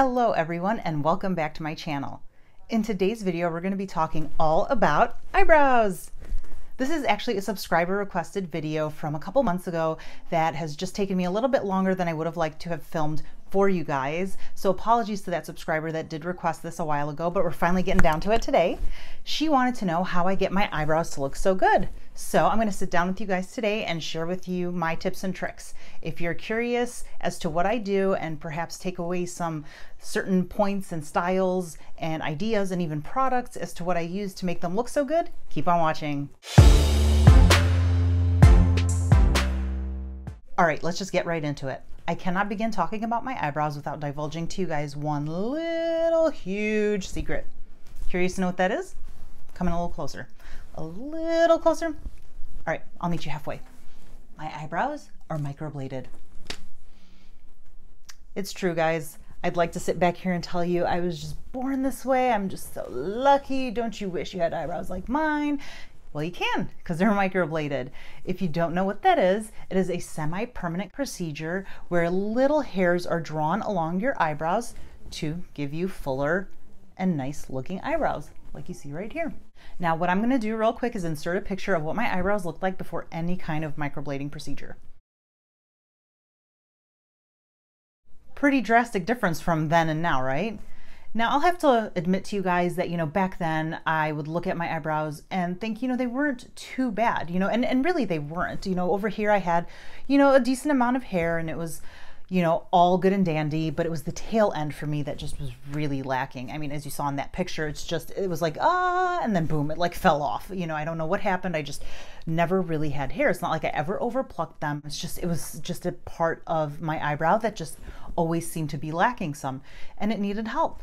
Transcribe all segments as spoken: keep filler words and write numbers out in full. Hello everyone and welcome back to my channel. In today's video we're going to be talking all about eyebrows. This is actually a subscriber requested video from a couple months ago that has just taken me a little bit longer than I would have liked to have filmed for you guys. So apologies to that subscriber that did request this a while ago, but we're finally getting down to it today. She wanted to know how I get my eyebrows to look so good. So I'm going to sit down with you guys today and share with you my tips and tricks. If you're curious as to what I do and perhaps take away some certain points and styles and ideas and even products as to what I use to make them look so good, keep on watching. All right, let's just get right into it. I cannot begin talking about my eyebrows without divulging to you guys one little huge secret. Curious to know what that is? Come in a little closer. A little closer. All right, I'll meet you halfway. My eyebrows are microbladed. It's true, guys. I'd like to sit back here and tell you I was just born this way. I'm just so lucky. Don't you wish you had eyebrows like mine? Well, you can, because they're microbladed. If you don't know what that is, it is a semi-permanent procedure where little hairs are drawn along your eyebrows to give you fuller and nice looking eyebrows, like you see right here. Now, what I'm gonna do real quick is insert a picture of what my eyebrows looked like before any kind of microblading procedure. Pretty drastic difference from then and now, right? Now, I'll have to admit to you guys that, you know, back then I would look at my eyebrows and think, you know, they weren't too bad, you know, and, and really they weren't. You know, over here I had, you know, a decent amount of hair and it was, you know, all good and dandy, but it was the tail end for me that just was really lacking. I mean, as you saw in that picture, it's just, it was like, ah, and then boom, it like fell off. You know, I don't know what happened. I just never really had hair. It's not like I ever overplucked them. It's just, it was just a part of my eyebrow that just always seemed to be lacking some, and it needed help.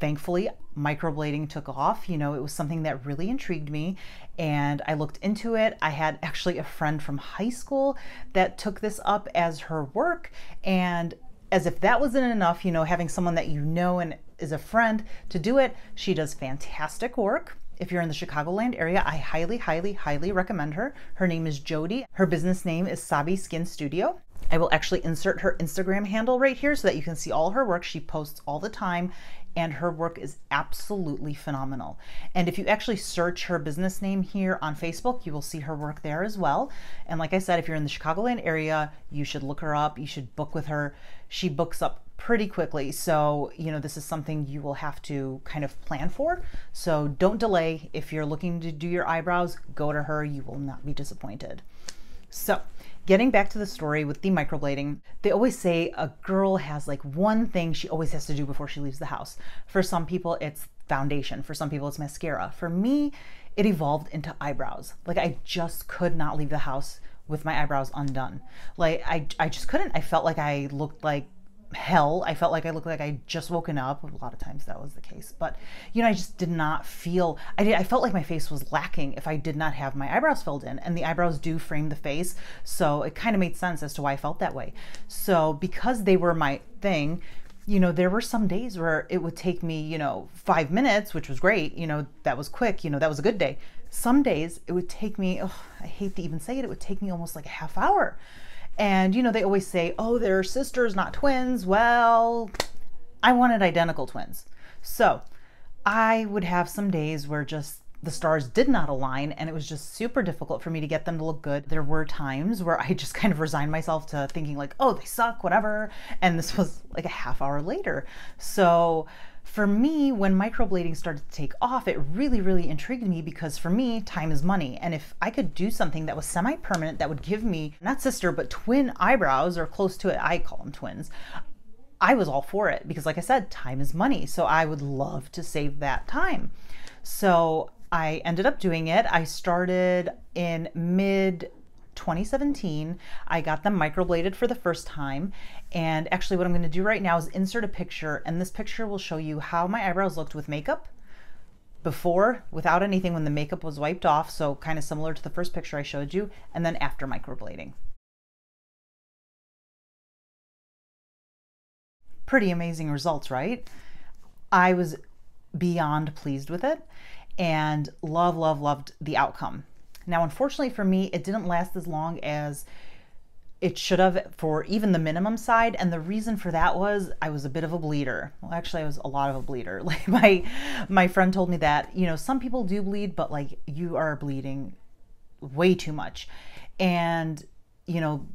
Thankfully, microblading took off. You know, it was something that really intrigued me and I looked into it. I had actually a friend from high school that took this up as her work, and as if that wasn't enough, you know, having someone that you know and is a friend to do it, she does fantastic work. If you're in the Chicagoland area, I highly, highly, highly recommend her. Her name is Jodi. Her business name is Sabi Skin Studio. I will actually insert her Instagram handle right here so that you can see all her work. She posts all the time and her work is absolutely phenomenal. And if you actually search her business name here on Facebook, you will see her work there as well. And like I said, if you're in the Chicagoland area, you should look her up. You should book with her. She books up pretty quickly. So, you know, this is something you will have to kind of plan for. So don't delay. If you're looking to do your eyebrows, go to her. You will not be disappointed. So, getting back to the story with the microblading, they always say a girl has like one thing she always has to do before she leaves the house. For some people, it's foundation. For some people, it's mascara. For me, it evolved into eyebrows. Like, I just could not leave the house with my eyebrows undone. Like, I, I just couldn't. I felt like I looked like hell. I felt like I looked like I just woken up. A lot of times that was the case, but you know, I just did not feel, I did, I felt like my face was lacking if I did not have my eyebrows filled in, and the eyebrows do frame the face. So it kind of made sense as to why I felt that way. So because they were my thing, you know, there were some days where it would take me, you know, five minutes, which was great. You know, that was quick. You know, that was a good day. Some days it would take me, oh, I hate to even say it. It would take me almost like a half hour. And, you know, they always say, oh, they're sisters, not twins. Well, I wanted identical twins. So I would have some days where just the stars did not align and it was just super difficult for me to get them to look good. There were times where I just kind of resigned myself to thinking like, oh, they suck, whatever. And this was like a half hour later. So for me, when microblading started to take off, it really, really intrigued me because for me, time is money. And if I could do something that was semi-permanent, that would give me, not sister, but twin eyebrows, or close to it, I call them twins, I was all for it because like I said, time is money. So I would love to save that time. So I ended up doing it. I started in mid twenty seventeen. I got them microbladed for the first time. And actually what I'm going to do right now is insert a picture, and this picture will show you how my eyebrows looked with makeup before, without anything, when the makeup was wiped off. So kind of similar to the first picture I showed you, and then after microblading. Pretty amazing results, right? I was beyond pleased with it and love, love, loved the outcome. Now, unfortunately for me, it didn't last as long as it should have for even the minimum side. And the reason for that was I was a bit of a bleeder. Well, actually I was a lot of a bleeder. Like my, my friend told me that, you know, some people do bleed, but like you are bleeding way too much. And, you know,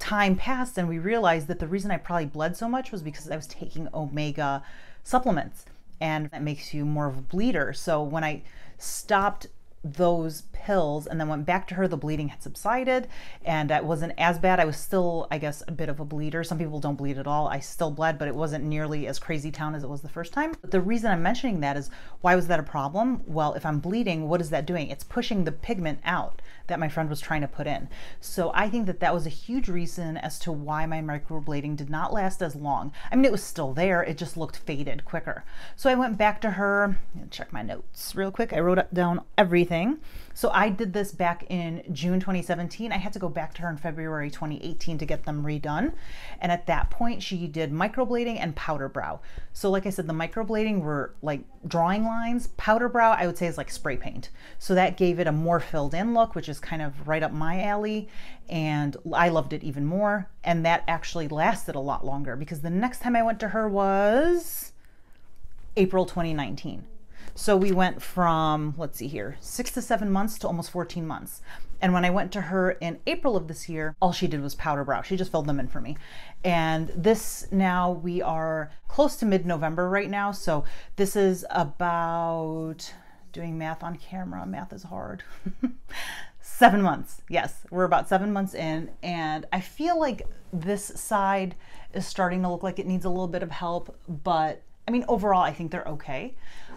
time passed and we realized that the reason I probably bled so much was because I was taking omega supplements, and that makes you more of a bleeder. So when I stopped those pills and then went back to her, the bleeding had subsided and that wasn't as bad. I was still, I guess, a bit of a bleeder. Some people don't bleed at all. I still bled, but it wasn't nearly as crazy town as it was the first time. But the reason I'm mentioning that is, why was that a problem? Well, if I'm bleeding, what is that doing? It's pushing the pigment out that my friend was trying to put in. So I think that that was a huge reason as to why my microblading did not last as long. I mean, it was still there. It just looked faded quicker. So I went back to her, check my notes real quick. I wrote down everything. So I did this back in June twenty seventeen. I had to go back to her in February twenty eighteen to get them redone. And at that point she did microblading and powder brow. So like I said, the microblading were like drawing lines. Powder brow, I would say, is like spray paint. So that gave it a more filled in look, which is kind of right up my alley. And I loved it even more. And that actually lasted a lot longer, because the next time I went to her was April twenty nineteen. So we went from, let's see here, six to seven months to almost fourteen months. And when I went to her in April of this year, all she did was powder brow. She just filled them in for me. And this now, we are close to mid-November right now. So this is about, doing math on camera, math is hard. Seven months. Yes, we're about seven months in. And I feel like this side is starting to look like it needs a little bit of help, but I mean, overall, I think they're okay.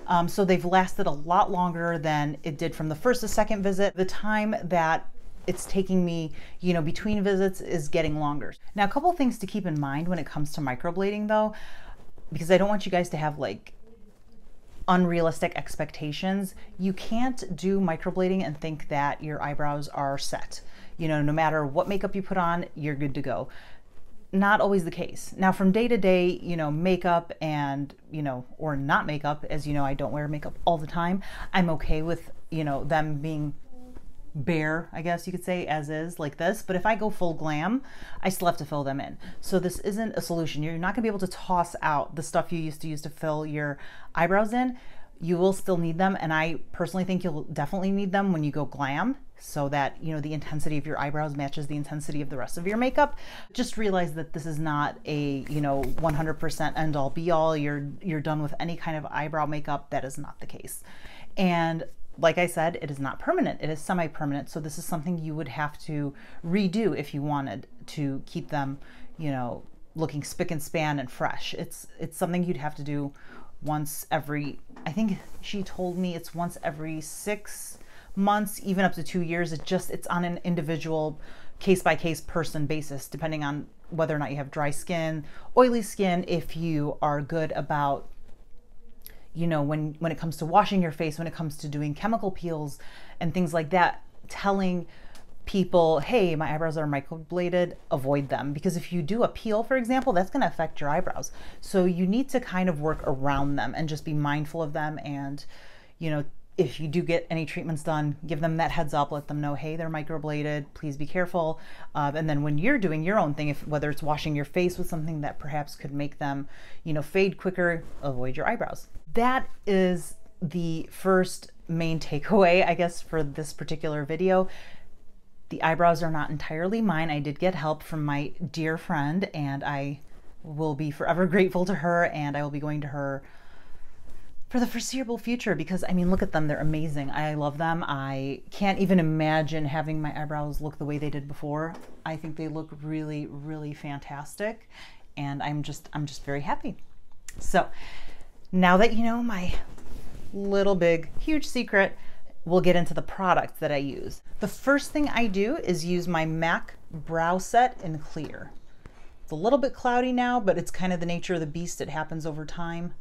Um, so they've lasted a lot longer than it did from the first to second visit. The time that it's taking me, you know, between visits is getting longer. Now, a couple of things to keep in mind when it comes to microblading though, because I don't want you guys to have like unrealistic expectations. You can't do microblading and think that your eyebrows are set. You know, no matter what makeup you put on, you're good to go. Not always the case. Now from day to day, you know, makeup and, you know, or not makeup, as you know, I don't wear makeup all the time. I'm okay with, you know, them being bare, I guess you could say, as is, like this. But if I go full glam, I still have to fill them in. So this isn't a solution. You're not gonna be able to toss out the stuff you used to use to fill your eyebrows in. You will still need them. And I personally think you'll definitely need them when you go glam, so that, you know, the intensity of your eyebrows matches the intensity of the rest of your makeup. Just realize that this is not a, you know, one hundred percent end all be all. You're, you're done with any kind of eyebrow makeup. That is not the case. And like I said, it is not permanent. It is semi-permanent. So this is something you would have to redo if you wanted to keep them, you know, looking spick and span and fresh. It's, it's something you'd have to do once every, I think she told me it's once every six months, even up to two years. It just, it's on an individual case by case person basis, depending on whether or not you have dry skin, oily skin, if you are good about, you know, when, when it comes to washing your face, when it comes to doing chemical peels and things like that, telling people, hey, my eyebrows are microbladed, avoid them. Because if you do a peel, for example, that's going to affect your eyebrows. So you need to kind of work around them and just be mindful of them. And, you know, if you do get any treatments done, give them that heads up, let them know, hey, they're microbladed, please be careful. Uh, and then when you're doing your own thing, if whether it's washing your face with something that perhaps could make them, you know, fade quicker, avoid your eyebrows. That is the first main takeaway, I guess, for this particular video. The eyebrows are not entirely mine. I did get help from my dear friend, and I will be forever grateful to her, and I will be going to her for the foreseeable future, because I mean, look at them, they're amazing. I love them. I can't even imagine having my eyebrows look the way they did before. I think they look really, really fantastic, and I'm just, I'm just very happy. So now that you know my little big, huge secret, we'll get into the products that I use. The first thing I do is use my MAC Brow Set in Clear. It's a little bit cloudy now, but it's kind of the nature of the beast. It happens over time.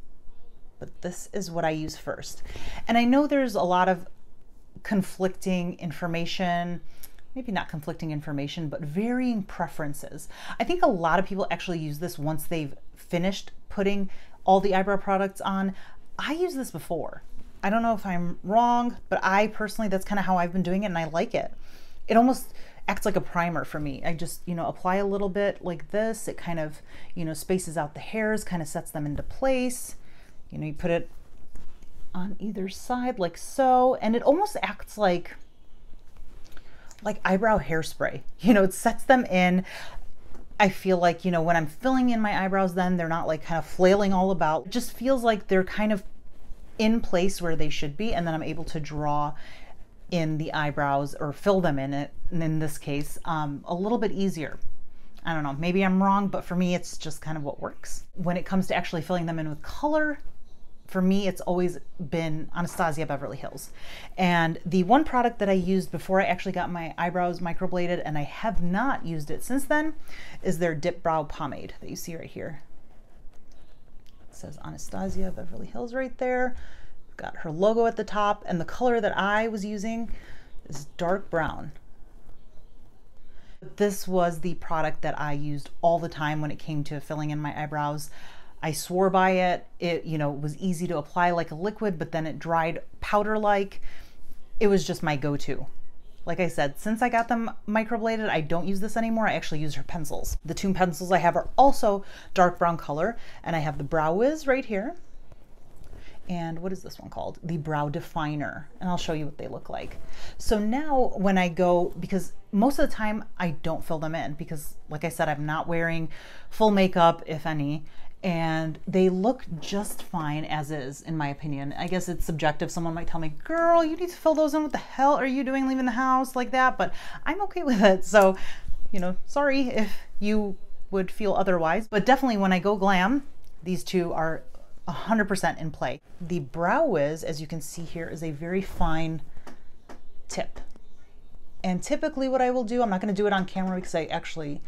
But this is what I use first. And I know there's a lot of conflicting information, maybe not conflicting information, but varying preferences. I think a lot of people actually use this once they've finished putting all the eyebrow products on. I use this before. I don't know if I'm wrong, but I personally, that's kind of how I've been doing it, and I like it. It almost, acts like a primer for me. I just, you know, apply a little bit like this. It kind of, you know, spaces out the hairs, kind of sets them into place. You know, you put it on either side like so, and it almost acts like like eyebrow hairspray. You know, it sets them in. I feel like, you know, when I'm filling in my eyebrows, then they're not like kind of flailing all about. It just feels like they're kind of in place where they should be, and then I'm able to draw in the eyebrows or fill them in it, and in this case, um, a little bit easier. I don't know, maybe I'm wrong, but for me, it's just kind of what works. When it comes to actually filling them in with color, for me, it's always been Anastasia Beverly Hills. And the one product that I used before I actually got my eyebrows microbladed, and I have not used it since then, is their Dip Brow Pomade that you see right here. It says Anastasia Beverly Hills right there. Got her logo at the top, and the color that I was using is dark brown. This was the product that I used all the time when it came to filling in my eyebrows. I swore by it. It, you know, was easy to apply like a liquid, but then it dried powder-like. It was just my go-to. Like I said, since I got them microbladed, I don't use this anymore. I actually use her pencils. The two pencils I have are also dark brown color, and I have the Brow Wiz right here. And what is this one called? The Brow Definer. And I'll show you what they look like. So now when I go, because most of the time I don't fill them in because, like I said, I'm not wearing full makeup, if any. And they look just fine as is, in my opinion. I guess it's subjective. Someone might tell me, girl, you need to fill those in. What the hell are you doing leaving the house like that? But I'm okay with it. So, you know, sorry if you would feel otherwise. But definitely when I go glam, these two are one hundred percent in play. The Brow Wiz, as you can see here, is a very fine tip. And typically what I will do, I'm not going to do it on camera because I actually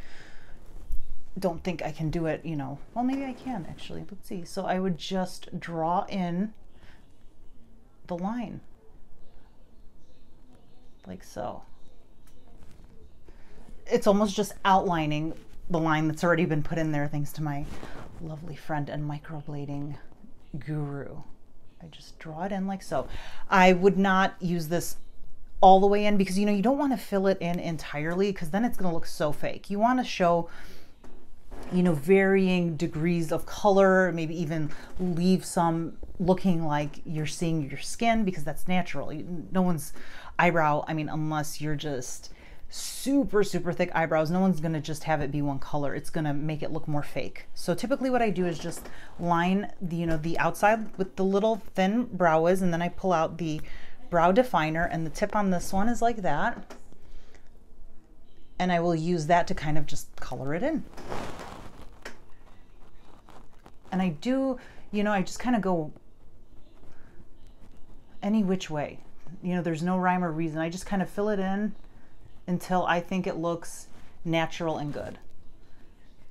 don't think I can do it, you know. Well, maybe I can actually. Let's see. So I would just draw in the line like so. It's almost just outlining the line that's already been put in there thanks to my lovely friend and microblading guru. I just draw it in like so. I would not use this all the way in because, you know, you don't want to fill it in entirely because then it's going to look so fake. You want to show, you know, varying degrees of color, maybe even leave some looking like you're seeing your skin because that's natural. No one's eyebrow, I mean, unless you're just super, super thick eyebrows, no one's gonna just have it be one color. It's gonna make it look more fake. So typically what I do is just line the, you know, the outside with the little thin Brow Wiz, and then I pull out the Brow Definer, and the tip on this one is like that. And I will use that to kind of just color it in. And I do, you know, I just kind of go any which way. You know, there's no rhyme or reason. I just kind of fill it in until I think it looks natural and good.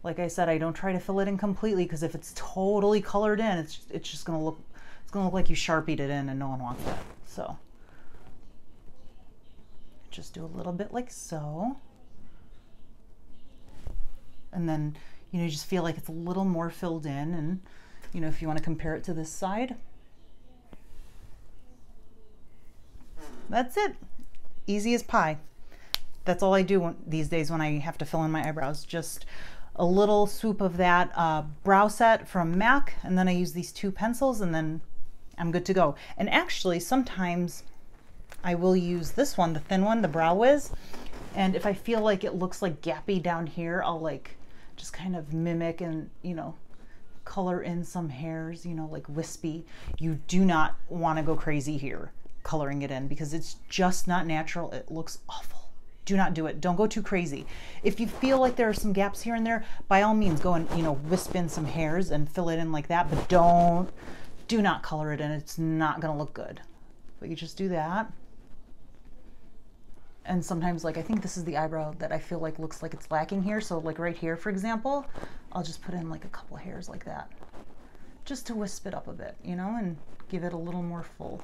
Like I said, I don't try to fill it in completely because if it's totally colored in, it's it's just gonna look it's gonna look like you Sharpied it in, and no one wants that. So just do a little bit like so, and then, you know, you just feel like it's a little more filled in. And, you know, if you want to compare it to this side, that's it. Easy as pie. That's all I do when, these days when I have to fill in my eyebrows. Just a little swoop of that uh, Brow Set from MAC, and then I use these two pencils, and then I'm good to go. And actually, sometimes I will use this one, the thin one, the Brow Wiz. And if I feel like it looks like gappy down here, I'll like just kind of mimic and, you know, color in some hairs, you know, like wispy. You do not want to go crazy here coloring it in because it's just not natural. It looks awful. Do not do it. Don't go too crazy. If you feel like there are some gaps here and there, by all means go and, you know, wisp in some hairs and fill it in like that, but don't, do not color it in. It's not going to look good. But you just do that. And sometimes, like, I think this is the eyebrow that I feel like looks like it's lacking here. So like right here, for example, I'll just put in like a couple hairs like that just to wisp it up a bit, you know, and give it a little more full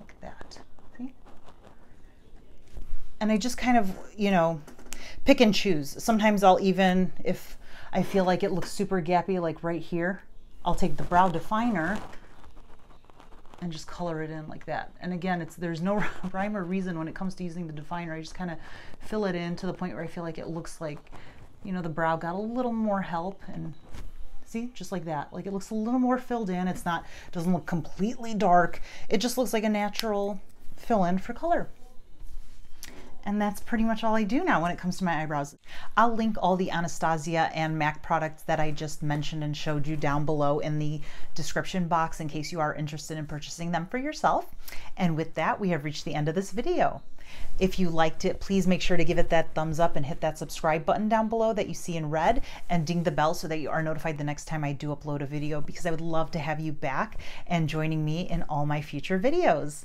like that. See? And I just kind of, you know, pick and choose. Sometimes I'll even, if I feel like it looks super gappy, like right here, I'll take the Brow Definer and just color it in like that. And again, it's there's no rhyme or reason when it comes to using the definer. I just kind of fill it in to the point where I feel like it looks like, you know, the brow got a little more help, and see, just like that. Like it looks a little more filled in. It's not, doesn't look completely dark. It just looks like a natural fill in for color. And that's pretty much all I do now when it comes to my eyebrows. I'll link all the Anastasia and M A C products that I just mentioned and showed you down below in the description box in case you are interested in purchasing them for yourself. And with that, we have reached the end of this video. If you liked it, please make sure to give it that thumbs up and hit that subscribe button down below that you see in red, and ding the bell so that you are notified the next time I do upload a video, because I would love to have you back and joining me in all my future videos.